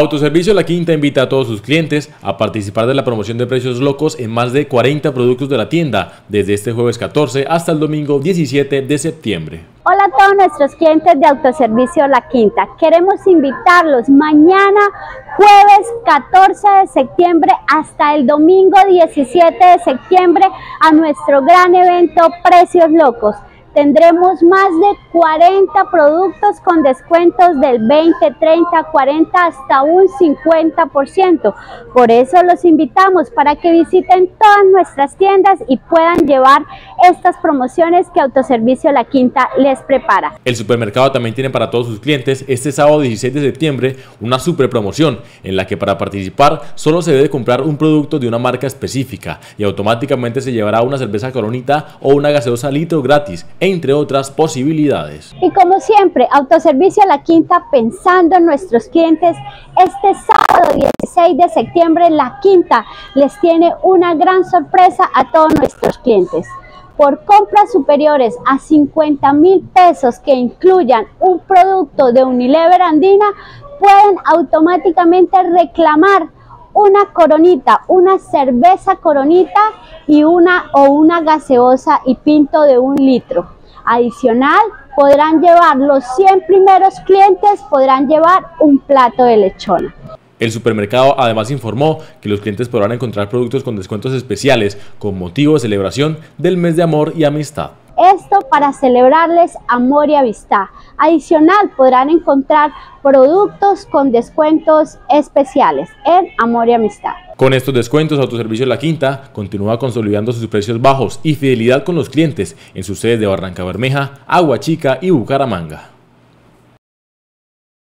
Autoservicio La Quinta invita a todos sus clientes a participar de la promoción de Precios Locos en más de 40 productos de la tienda, desde este jueves 14 hasta el domingo 17 de septiembre. Hola a todos nuestros clientes de Autoservicio La Quinta. Queremos invitarlos mañana jueves 14 de septiembre hasta el domingo 17 de septiembre a nuestro gran evento Precios Locos. Tendremos más de 40 productos con descuentos del 20, 30, 40 hasta un 50%. Por eso los invitamos para que visiten todas nuestras tiendas y puedan llevar estas promociones que Autoservicio La Quinta les prepara. El supermercado también tiene para todos sus clientes este sábado 16 de septiembre una super promoción en la que para participar solo se debe comprar un producto de una marca específica y automáticamente se llevará una cerveza Coronita o una gaseosa Litro gratis, entre otras posibilidades. Y como siempre, Autoservicio La Quinta pensando en nuestros clientes. Este sábado 16 de septiembre La Quinta les tiene una gran sorpresa a todos nuestros clientes. Por compras superiores a 50.000 pesos que incluyan un producto de Unilever Andina, pueden automáticamente reclamar una Coronita, una cerveza Coronita y una gaseosa y pinto de 1 litro. Adicional, podrán llevar los 100 primeros clientes, podrán llevar un plato de lechona. El supermercado además informó que los clientes podrán encontrar productos con descuentos especiales con motivo de celebración del mes de amor y amistad. Esto para celebrarles amor y amistad. Adicional, podrán encontrar productos con descuentos especiales en amor y amistad. Con estos descuentos, Autoservicio La Quinta continúa consolidando sus precios bajos y fidelidad con los clientes en sus sedes de Barrancabermeja, Agua Chica y Bucaramanga.